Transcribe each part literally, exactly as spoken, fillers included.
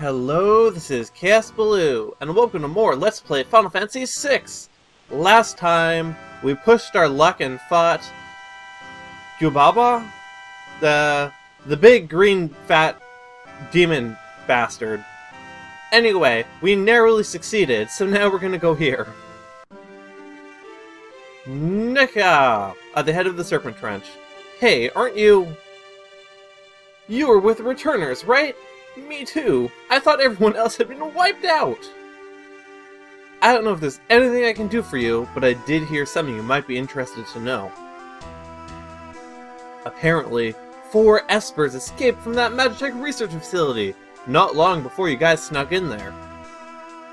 Hello, this is Kaosubaloo, and welcome to more Let's Play Final Fantasy six! Last time, we pushed our luck and fought Jubaba? The, the big green fat demon bastard. Anyway, we narrowly succeeded, so now we're gonna go here. Nika! At the head of the Serpent Trench. Hey, aren't you... You were with Returners, right? Me too. I thought everyone else had been wiped out. I don't know if there's anything I can do for you, but I did hear something you might be interested to know. Apparently, four Espers escaped from that Magitech research facility not long before you guys snuck in there.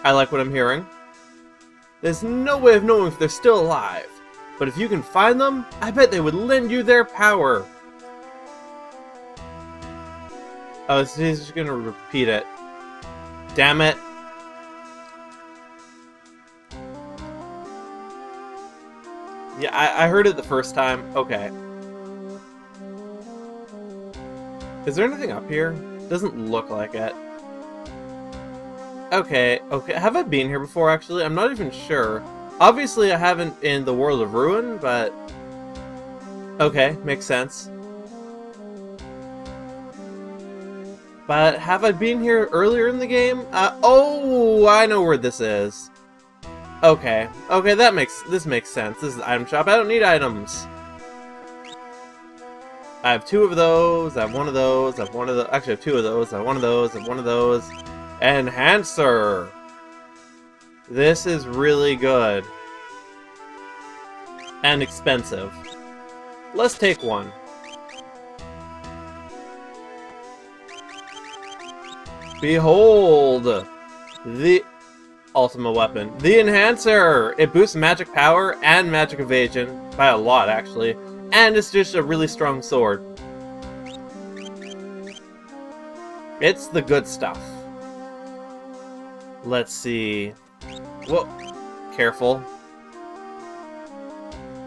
I like what I'm hearing. There's no way of knowing if they're still alive, but if you can find them, I bet they would lend you their power. Oh, so he's just gonna repeat it. Damn it. Yeah, I, I heard it the first time. Okay. Is there anything up here? Doesn't look like it. Okay, okay. Have I been here before, actually? I'm not even sure. Obviously, I haven't in the World of Ruin, but... Okay, makes sense. But have I been here earlier in the game? Uh, oh, I know where this is. Okay, okay, that makes this makes sense. This is the item shop. I don't need items. I have two of those. I have one of those. I have one of those. Actually, I have two of those. I have one of those. I have one of those. Enhancer. This is really good and expensive. Let's take one. Behold! The ultimate weapon. The Enhancer! It boosts magic power and magic evasion, by a lot actually, and it's just a really strong sword. It's the good stuff. Let's see... Whoa! Careful.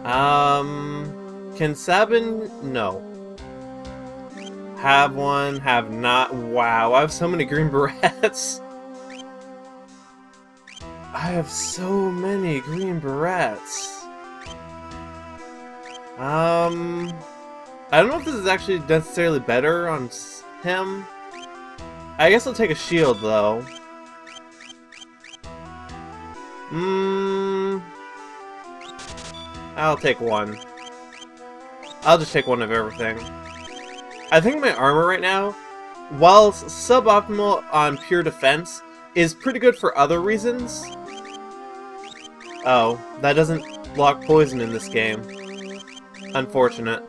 Um... Can Sabin... No. Have one, have not. Wow, I have so many green berets. I have so many green berets. Um, I don't know if this is actually necessarily better on him. I guess I'll take a shield though. Hmm. I'll take one. I'll just take one of everything. I think my armor right now, while suboptimal on pure defense, is pretty good for other reasons. Oh, that doesn't block poison in this game. Unfortunate.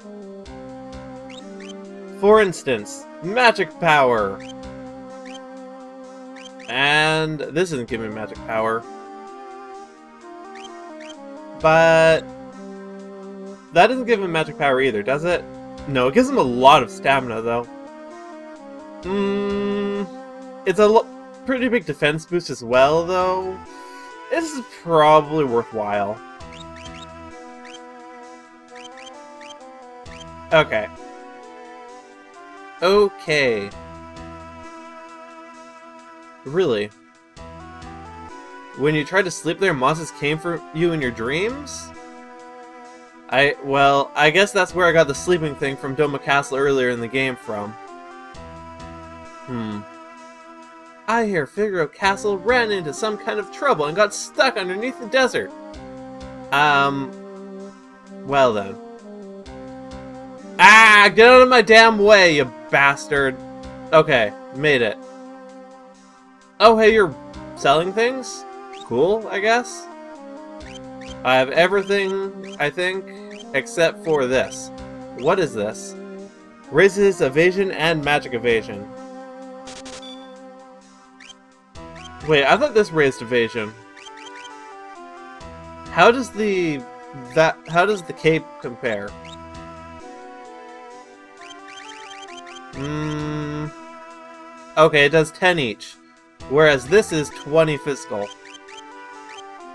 For instance, magic power! And this isn't giving me magic power. But... That doesn't give him magic power either, does it? No, it gives him a lot of stamina, though. Hmm... It's a lo pretty big defense boost as well, though. This is probably worthwhile. Okay. Okay. Really? When you tried to sleep there, monsters came for you in your dreams? I, well, I guess that's where I got the sleeping thing from Doma Castle earlier in the game from. Hmm. I hear Figaro Castle ran into some kind of trouble and got stuck underneath the desert. Um, well then. Ah, get out of my damn way, you bastard. Okay, made it. Oh, hey, you're selling things? Cool, I guess. I have everything, I think, except for this. What is this? Raises evasion and magic evasion. Wait, I thought this raised evasion. How does the that how does the cape compare? Hmm. Okay, it does ten each, whereas this is twenty physical.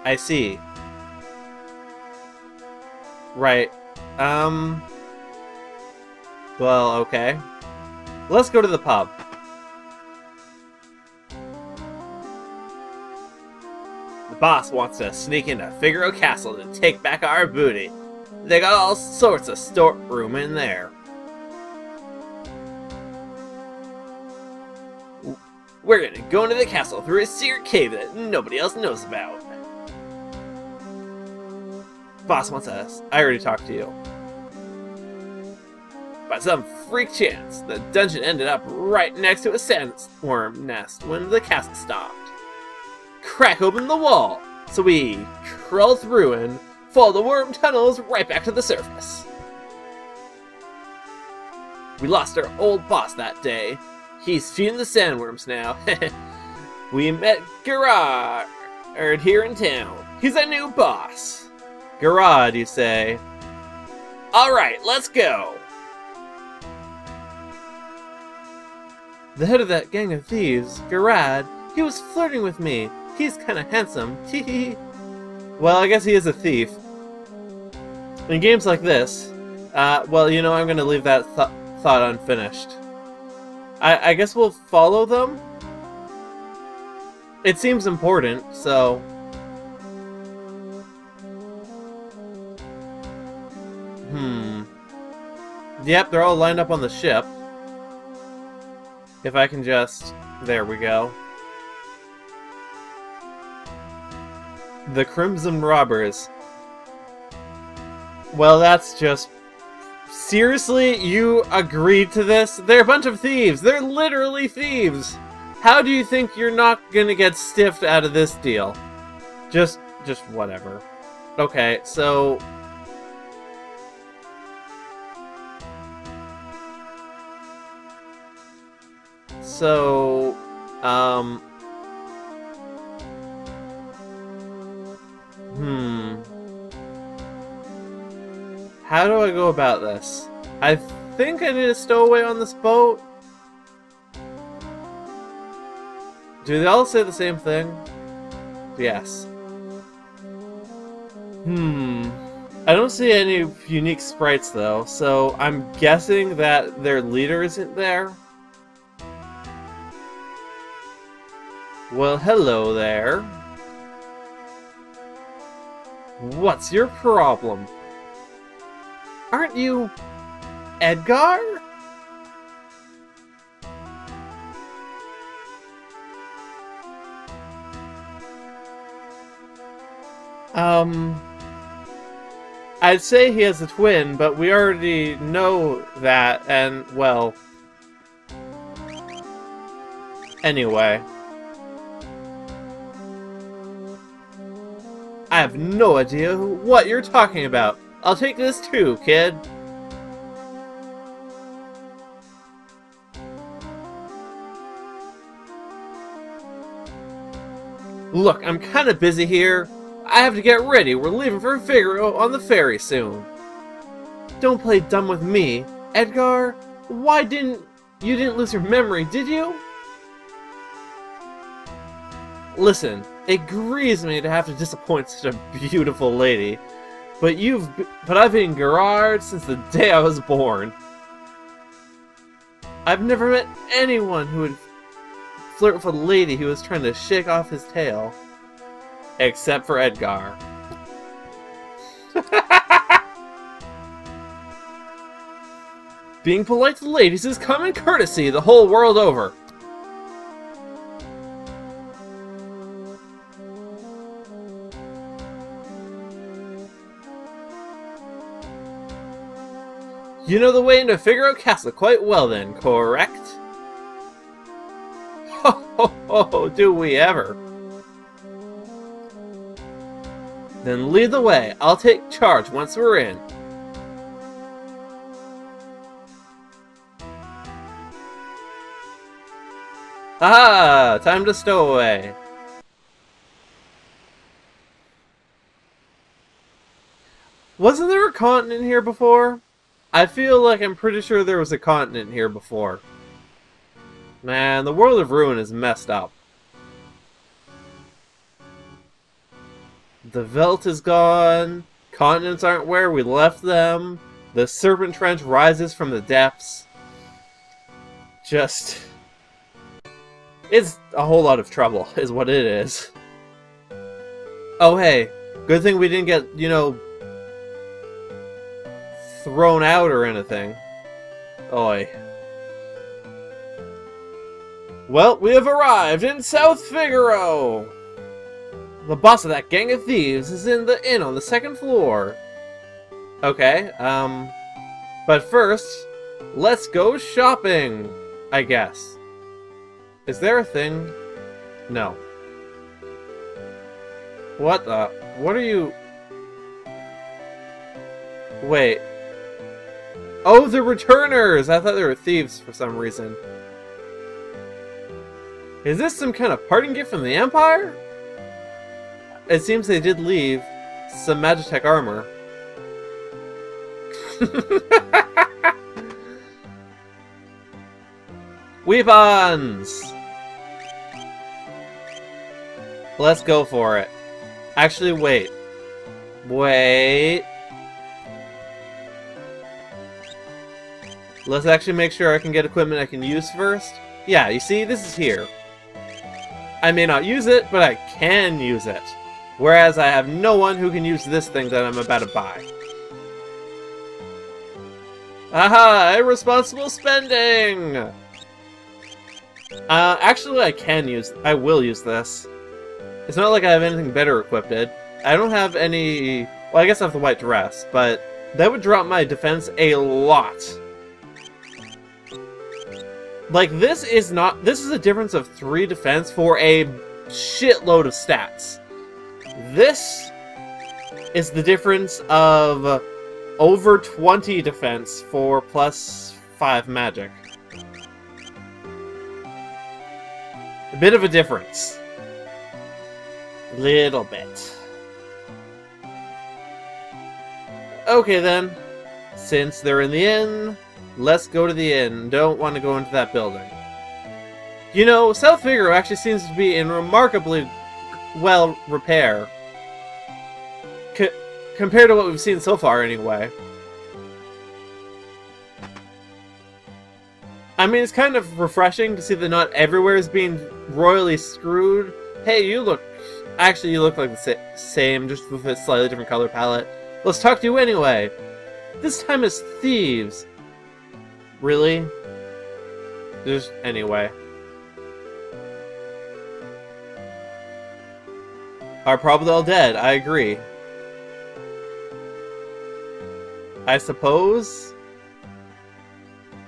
I see. Right. Um... Well, okay. Let's go to the pub. The boss wants to sneak into Figaro Castle to take back our booty. They got all sorts of storeroom in there. We're gonna go into the castle through a secret cave that nobody else knows about. Boss wants us. I already talked to you. By some freak chance, the dungeon ended up right next to a sandworm nest when the castle stopped. Crack open the wall, so we crawl through and follow the worm tunnels right back to the surface. We lost our old boss that day. He's feeding the sandworms now. We met Gerad here in town. He's our new boss. Gerad, you say? Alright, let's go. The head of that gang of thieves, Gerad, he was flirting with me. He's kinda handsome, tee hee. Well, I guess he is a thief. In games like this, uh, well, you know, I'm gonna leave that th thought unfinished. I, I guess we'll follow them? It seems important, so... Hmm... Yep, they're all lined up on the ship. If I can just... There we go. The Crimson Robbers. Well, that's just... Seriously? You agreed to this? They're a bunch of thieves! They're literally thieves! How do you think you're not gonna get stiffed out of this deal? Just... just whatever. Okay, so... So, um, hmm, how do I go about this? I think I need a stowaway on this boat. Do they all say the same thing? Yes. Hmm, I don't see any unique sprites though, so I'm guessing that their leader isn't there. Well, hello there. What's your problem? Aren't you... Edgar? Um... I'd say he has a twin, but we already know that, and, well... Anyway... I have no idea what you're talking about. I'll take this too, kid. Look, I'm kinda busy here. I have to get ready. We're leaving for Figaro on the ferry soon. Don't play dumb with me, Edgar. Why didn't... You didn't lose your memory, did you? Listen. It grieves me to have to disappoint such a beautiful lady, but you've but I've been Gerard since the day I was born. I've never met anyone who would flirt with a lady who was trying to shake off his tail, except for Edgar. Being polite to ladies is common courtesy the whole world over. You know the way into Figaro Castle quite well then, correct? Ho ho ho, do we ever! Then lead the way, I'll take charge once we're in. Ah, time to stow away. Wasn't there a continent here before? I feel like I'm pretty sure there was a continent here before. Man, the World of Ruin is messed up. The Veldt is gone. Continents aren't where we left them. The Serpent Trench rises from the depths. Just... It's a whole lot of trouble, is what it is. Oh, hey. Good thing we didn't get, you know, thrown out or anything. Oi. Well, we have arrived in South Figaro! The boss of that gang of thieves is in the inn on the second floor. Okay, um... but first, let's go shopping, I guess. Is there a thing? No. What the? What are you... Wait. Oh, the Returners! I thought they were thieves for some reason. Is this some kind of parting gift from the Empire? It seems they did leave some Magitek armor. Weapons! Let's go for it. Actually, wait. Wait. Let's actually make sure I can get equipment I can use first. Yeah, you see, this is here. I may not use it, but I can use it. Whereas I have no one who can use this thing that I'm about to buy. Aha! Irresponsible spending! Uh, actually I can use- I will use this. It's not like I have anything better equipped. I don't have any... well, I guess I have the white dress, but that would drop my defense a lot. Like, this is not... this is a difference of three defense for a shitload of stats. This is the difference of over twenty defense for plus five magic. A bit of a difference. Little bit. Okay then, since they're in the inn, let's go to the inn. Don't want to go into that building. You know, South Figaro actually seems to be in remarkably well repair. C compared to what we've seen so far, anyway. I mean, it's kind of refreshing to see that not everywhere is being royally screwed. Hey, you look... actually, you look like the sa same, just with a slightly different color palette. Let's talk to you anyway. This time it's thieves. Really? Just anyway. Are probably all dead, I agree. I suppose?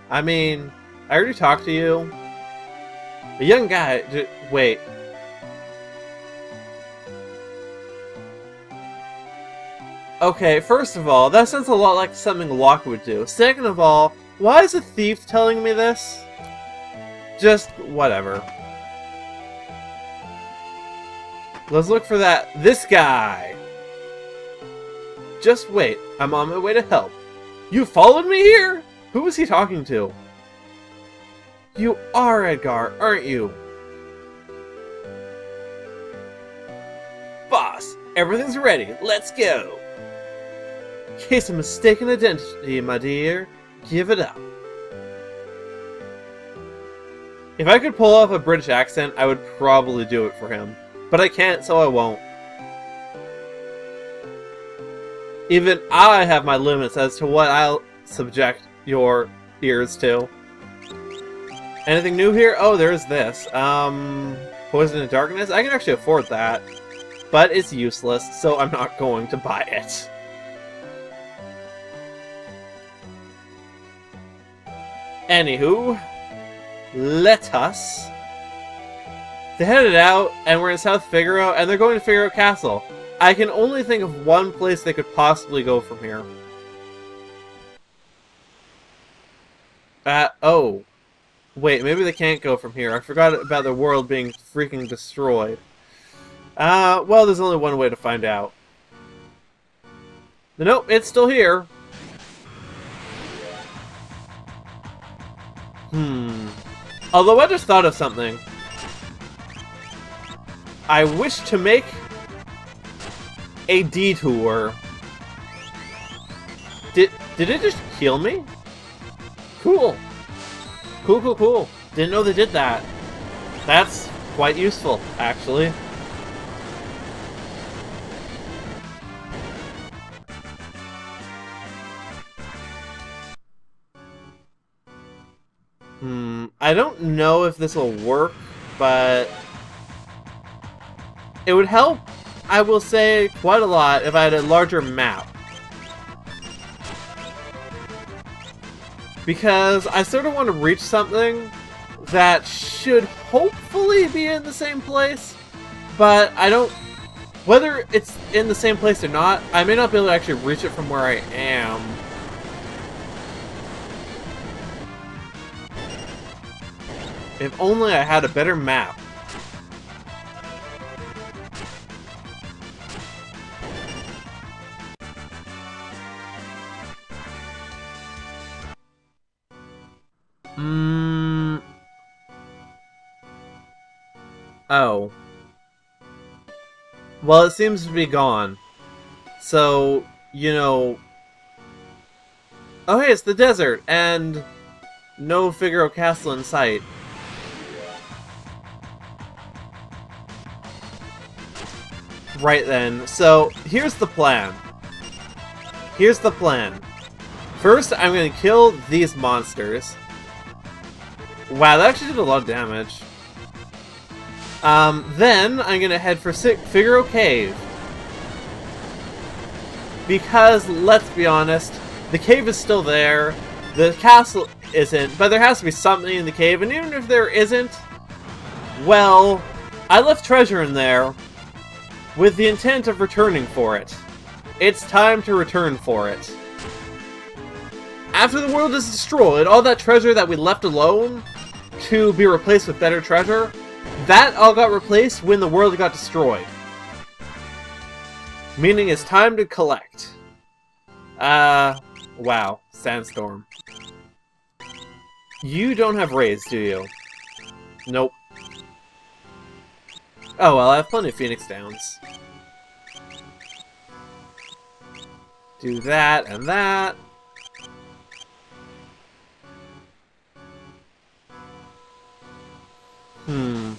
I mean, I already talked to you. A young guy... d wait. Okay, first of all, that sounds a lot like something Locke would do. Second of all, why is a thief telling me this? Just whatever. Let's look for that. This guy! Just wait. I'm on my way to help. You followed me here? Who was he talking to? You are Edgar, aren't you? Boss, everything's ready. Let's go. Case of mistaken identity, my dear. Give it up. If I could pull off a British accent, I would probably do it for him. But I can't, so I won't. Even I have my limits as to what I'll subject your ears to. Anything new here? Oh, there's this. Um, Poison and Darkness? I can actually afford that. But it's useless, so I'm not going to buy it. Anywho, let us... they headed out, and we're in South Figaro, and they're going to Figaro Castle. I can only think of one place they could possibly go from here. Uh, oh. Wait, maybe they can't go from here. I forgot about the world being freaking destroyed. Uh, well, there's only one way to find out. Nope, it's still here. Hmm. Although I just thought of something. I wish to make a detour. Did did it just kill me? Cool. Cool, cool, cool. Didn't know they did that. That's quite useful, actually. I don't know if this will work, but it would help, I will say, quite a lot if I had a larger map. Because I sort of want to reach something that should hopefully be in the same place, but I don't... Whether it's in the same place or not, I may not be able to actually reach it from where I am. If only I had a better map. Mm. Oh. Well, it seems to be gone. So, you know... Oh hey, it's the desert, and no Figaro Castle in sight. Right then, so here's the plan. Here's the plan. First, I'm gonna kill these monsters. Wow, that actually did a lot of damage. Um, then I'm gonna head for Figaro Cave. Because, let's be honest, the cave is still there, the castle isn't, but there has to be something in the cave, and even if there isn't, well, I left treasure in there. With the intent of returning for it. It's time to return for it. After the world is destroyed, all that treasure that we left alone to be replaced with better treasure, that all got replaced when the world got destroyed. Meaning it's time to collect. Uh, wow. Sandstorm. You don't have raids, do you? Nope. Oh well, I have plenty of Phoenix Downs. Do that and that. Hmm.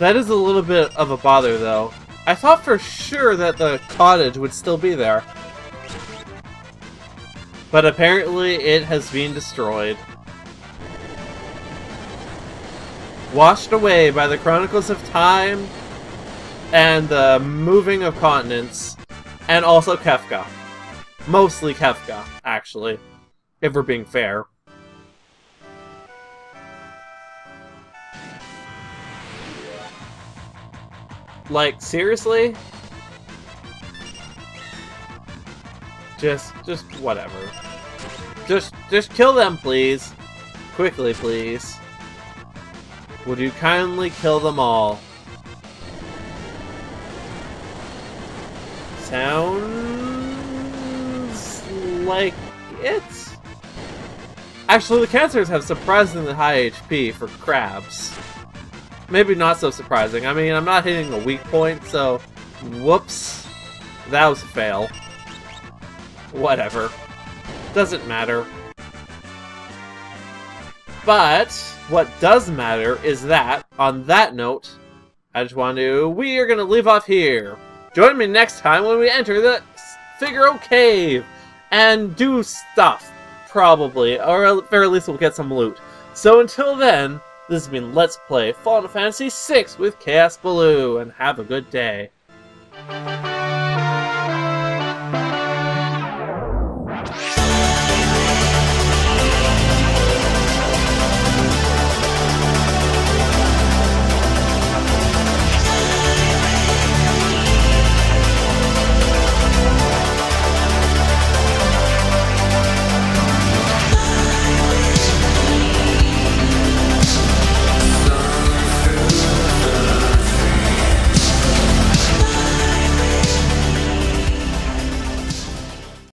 That is a little bit of a bother, though. I thought for sure that the cottage would still be there. But apparently it has been destroyed. Washed away by the Chronicles of Time and the moving of continents, and also Kefka. Mostly Kefka, actually, if we're being fair. Like, seriously? Just, just whatever. Just, just kill them, please. Quickly, please. Would you kindly kill them all? Sounds like it. Actually, the cancers have surprisingly high H P for crabs. Maybe not so surprising. I mean, I'm not hitting the weak point, so whoops. That was a fail. Whatever. Doesn't matter. But what does matter is that, on that note, I just want to... We are going to leave off here. Join me next time when we enter the Figaro Cave and do stuff, probably. Or at very least we'll get some loot. So until then, this has been Let's Play Final Fantasy six with Kaosubaloo, and have a good day.